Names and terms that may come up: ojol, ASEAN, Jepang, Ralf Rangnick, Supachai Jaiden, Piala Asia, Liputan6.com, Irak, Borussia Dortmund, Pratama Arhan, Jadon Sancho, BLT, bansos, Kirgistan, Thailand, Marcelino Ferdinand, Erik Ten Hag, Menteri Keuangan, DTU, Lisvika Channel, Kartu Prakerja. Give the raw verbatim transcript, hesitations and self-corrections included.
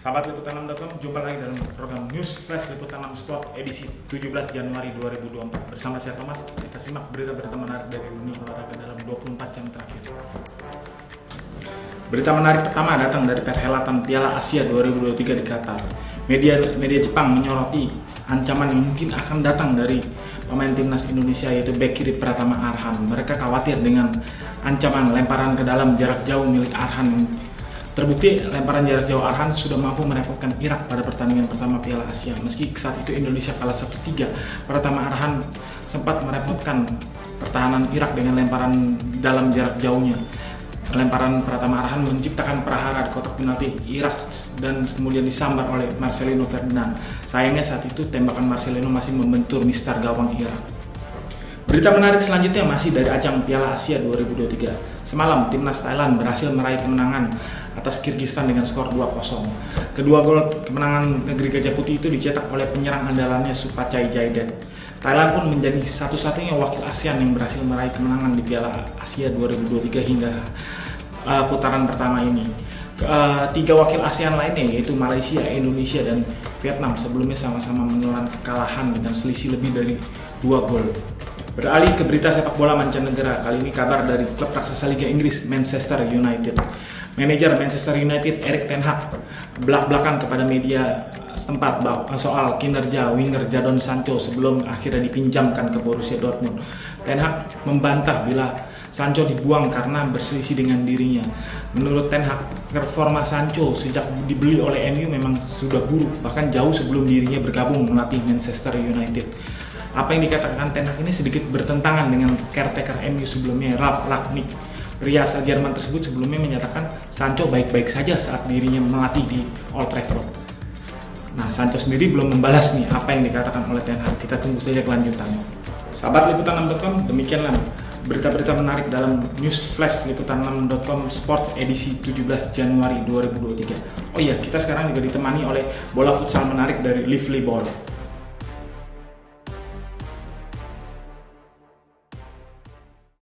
Sahabat Liputan enam titik com, jumpa lagi dalam program News Flash Liputan enam Sport edisi tujuh belas Januari dua ribu dua puluh empat. Bersama saya Thomas, kita simak berita-berita menarik dari dunia olahraga dalam dua puluh empat jam terakhir. Berita menarik pertama datang dari perhelatan Piala Asia dua ribu dua puluh tiga di Qatar. Media media Jepang menyoroti ancaman yang mungkin akan datang dari pemain timnas Indonesia, yaitu bek kiri Pratama Arhan. Mereka khawatir dengan ancaman lemparan ke dalam jarak jauh milik Arhan. Terbukti lemparan jarak jauh Arhan sudah mampu merepotkan Irak pada pertandingan pertama Piala Asia. Meski saat itu Indonesia kalah satu tiga, Pratama Arhan sempat merepotkan pertahanan Irak dengan lemparan dalam jarak jauhnya. Lemparan Pratama Arhan menciptakan prahara di kotak penalti Irak dan kemudian disambar oleh Marcelino Ferdinand. Sayangnya saat itu tembakan Marcelino masih membentur mistar gawang Irak. Berita menarik selanjutnya masih dari ajang Piala Asia dua ribu dua puluh tiga. Semalam, timnas Thailand berhasil meraih kemenangan atas Kirgistan dengan skor dua kosong. Kedua gol kemenangan negeri Gajah Putih itu dicetak oleh penyerang andalannya Supachai Jaiden. Thailand pun menjadi satu-satunya wakil ASEAN yang berhasil meraih kemenangan di Piala Asia dua ribu dua puluh tiga hingga uh, putaran pertama ini. Uh, tiga wakil ASEAN lainnya yaitu Malaysia, Indonesia, dan Vietnam sebelumnya sama-sama menelan kekalahan dengan selisih lebih dari dua gol. Beralih ke berita sepak bola mancanegara, kali ini kabar dari klub raksasa Liga Inggris Manchester United. Manajer Manchester United Erik Ten Hag belak-belakan kepada media setempat soal kinerja winger Jadon Sancho sebelum akhirnya dipinjamkan ke Borussia Dortmund. Ten Hag membantah bila Sancho dibuang karena berselisih dengan dirinya. Menurut Ten Hag, performa Sancho sejak dibeli oleh M U memang sudah buruk, bahkan jauh sebelum dirinya bergabung melatih Manchester United. Apa yang dikatakan Ten Hag ini sedikit bertentangan dengan caretaker M U sebelumnya, Ralf Rangnick. Pria asal Jerman tersebut sebelumnya menyatakan Sancho baik-baik saja saat dirinya melatih di Old Trafford. Nah, Sancho sendiri belum membalas nih apa yang dikatakan oleh Ten Hag. Kita tunggu saja kelanjutannya. Sahabat Liputan enam titik com, demikianlah berita-berita menarik dalam News Flash Liputan enam titik com Sports edisi tujuh belas Januari dua ribu dua puluh tiga. Oh iya, kita sekarang juga ditemani oleh bola futsal menarik dari Lively Ball.